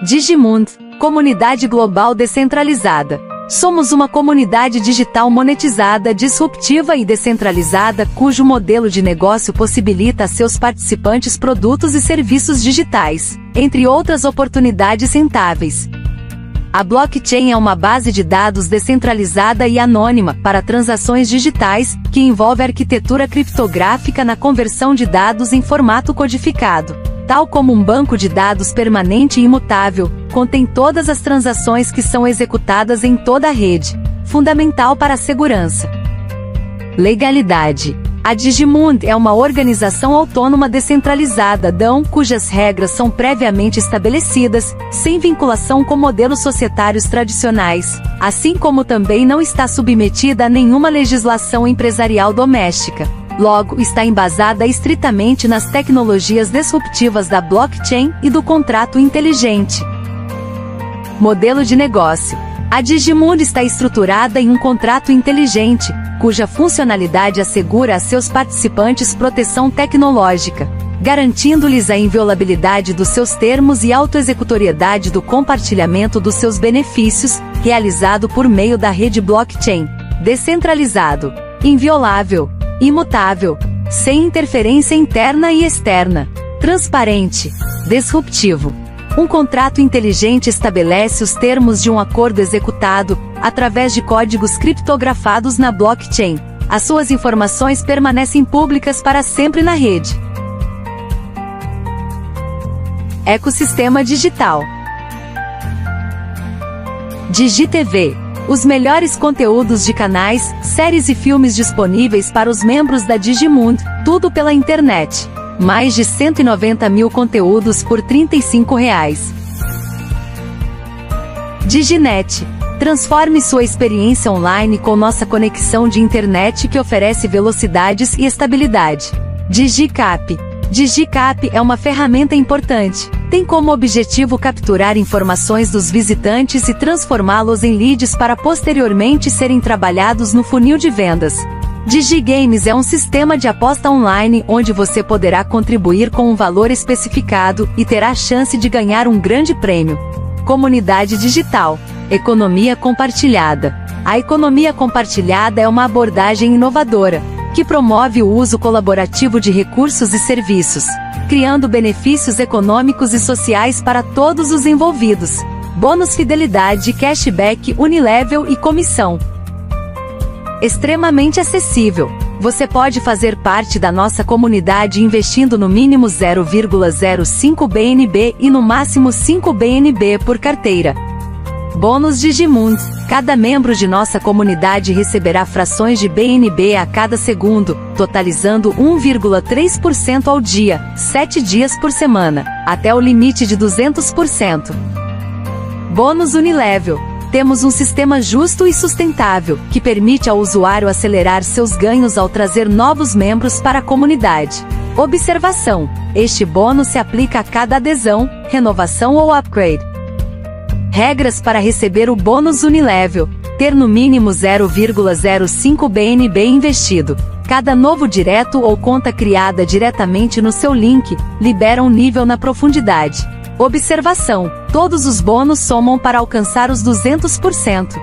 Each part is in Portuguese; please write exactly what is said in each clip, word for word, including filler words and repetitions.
Digimund, comunidade global descentralizada. Somos uma comunidade digital monetizada, disruptiva e descentralizada, cujo modelo de negócio possibilita a seus participantes produtos e serviços digitais, entre outras oportunidades rentáveis. A blockchain é uma base de dados descentralizada e anônima para transações digitais, que envolve arquitetura criptográfica na conversão de dados em formato codificado. Tal como um banco de dados permanente e imutável, contém todas as transações que são executadas em toda a rede, fundamental para a segurança. Legalidade. A Digimund é uma organização autônoma descentralizada D A O, cujas regras são previamente estabelecidas, sem vinculação com modelos societários tradicionais, assim como também não está submetida a nenhuma legislação empresarial doméstica. Logo, está embasada estritamente nas tecnologias disruptivas da blockchain e do contrato inteligente. Modelo de negócio. A Digimund está estruturada em um contrato inteligente, cuja funcionalidade assegura a seus participantes proteção tecnológica, garantindo-lhes a inviolabilidade dos seus termos e autoexecutoriedade do compartilhamento dos seus benefícios, realizado por meio da rede blockchain, descentralizado, inviolável, imutável, sem interferência interna e externa, transparente, disruptivo. Um contrato inteligente estabelece os termos de um acordo executado, através de códigos criptografados na blockchain. As suas informações permanecem públicas para sempre na rede. Ecossistema digital. DigiTV. Os melhores conteúdos de canais, séries e filmes disponíveis para os membros da Digimund, tudo pela internet. Mais de cento e noventa mil conteúdos por trinta e cinco reais. DigiNet. Transforme sua experiência online com nossa conexão de internet que oferece velocidades e estabilidade. DigiCap. DigiCap é uma ferramenta importante. Tem como objetivo capturar informações dos visitantes e transformá-los em leads para posteriormente serem trabalhados no funil de vendas. DigiGames é um sistema de aposta online onde você poderá contribuir com um valor especificado e terá a chance de ganhar um grande prêmio. Comunidade digital. Economia compartilhada. A economia compartilhada é uma abordagem inovadora, que promove o uso colaborativo de recursos e serviços, criando benefícios econômicos e sociais para todos os envolvidos. Bônus, fidelidade, cashback, unilevel e comissão. Extremamente acessível. Você pode fazer parte da nossa comunidade investindo no mínimo zero vírgula zero cinco B N B e no máximo cinco B N B por carteira. Bônus Digimund. Cada membro de nossa comunidade receberá frações de B N B a cada segundo, totalizando um vírgula três por cento ao dia, sete dias por semana, até o limite de duzentos por cento. Bônus Unilevel. Temos um sistema justo e sustentável, que permite ao usuário acelerar seus ganhos ao trazer novos membros para a comunidade. Observação: este bônus se aplica a cada adesão, renovação ou upgrade. Regras para receber o bônus Unilevel. Ter no mínimo zero vírgula zero cinco B N B investido. Cada novo direto ou conta criada diretamente no seu link, libera um nível na profundidade. Observação: todos os bônus somam para alcançar os duzentos por cento.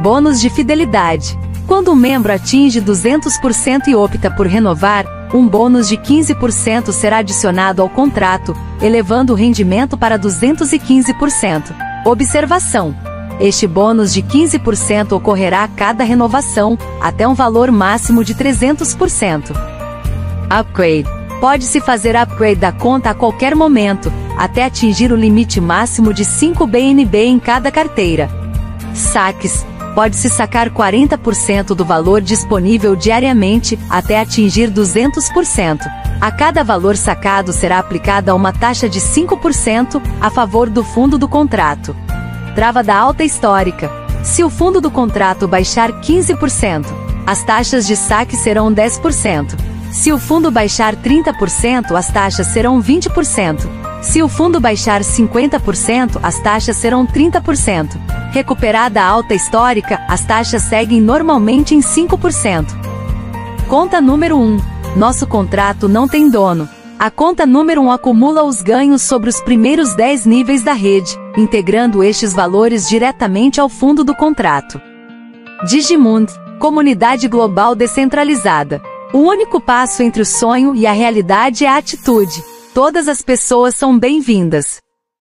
Bônus de fidelidade. Quando um membro atinge duzentos por cento e opta por renovar, um bônus de quinze por cento será adicionado ao contrato, elevando o rendimento para duzentos e quinze por cento. Observação: este bônus de quinze por cento ocorrerá a cada renovação, até um valor máximo de trezentos por cento. Upgrade. Pode-se fazer upgrade da conta a qualquer momento, até atingir o limite máximo de cinco B N B em cada carteira. Saques. Pode-se sacar quarenta por cento do valor disponível diariamente, até atingir duzentos por cento. A cada valor sacado será aplicada uma taxa de cinco por cento, a favor do fundo do contrato. Trava da alta histórica. Se o fundo do contrato baixar quinze por cento, as taxas de saque serão dez por cento. Se o fundo baixar trinta por cento, as taxas serão vinte por cento. Se o fundo baixar cinquenta por cento, as taxas serão trinta por cento. Recuperada a alta histórica, as taxas seguem normalmente em cinco por cento. Conta número um. Nosso contrato não tem dono. A conta número um acumula os ganhos sobre os primeiros dez níveis da rede, integrando estes valores diretamente ao fundo do contrato. Digimund, comunidade global descentralizada. O único passo entre o sonho e a realidade é a atitude. Todas as pessoas são bem-vindas.